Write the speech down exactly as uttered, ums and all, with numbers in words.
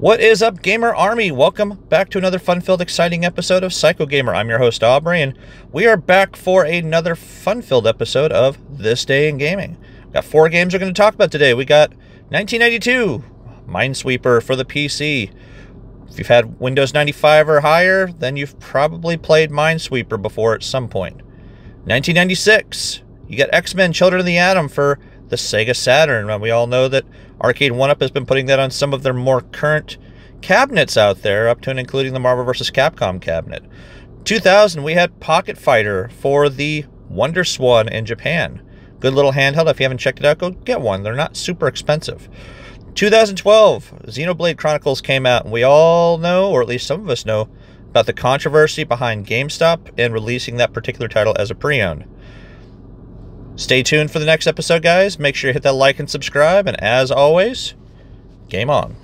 What is up, Gamer Army? Welcome back to another fun-filled, exciting episode of Psycho Gamer. I'm your host, Aubrey, and we are back for another fun-filled episode of This Day in Gaming. We've got four games we're going to talk about today. We got nineteen ninety-two, Minesweeper for the P C. If you've had Windows ninety-five or higher, then you've probably played Minesweeper before at some point. nineteen ninety-six, you got X-Men Children of the Atom for the Sega Saturn, and we all know that Arcade one up has been putting that on some of their more current cabinets out there, up to and including the Marvel versus. Capcom cabinet. two thousand, we had Pocket Fighter for the WonderSwan in Japan. Good little handheld. If you haven't checked it out, go get one. They're not super expensive. two thousand twelve, Xenoblade Chronicles came out, and we all know, or at least some of us know, about the controversy behind GameStop and releasing that particular title as a pre-owned. Stay tuned for the next episode, guys. Make sure you hit that like and subscribe. And as always, game on.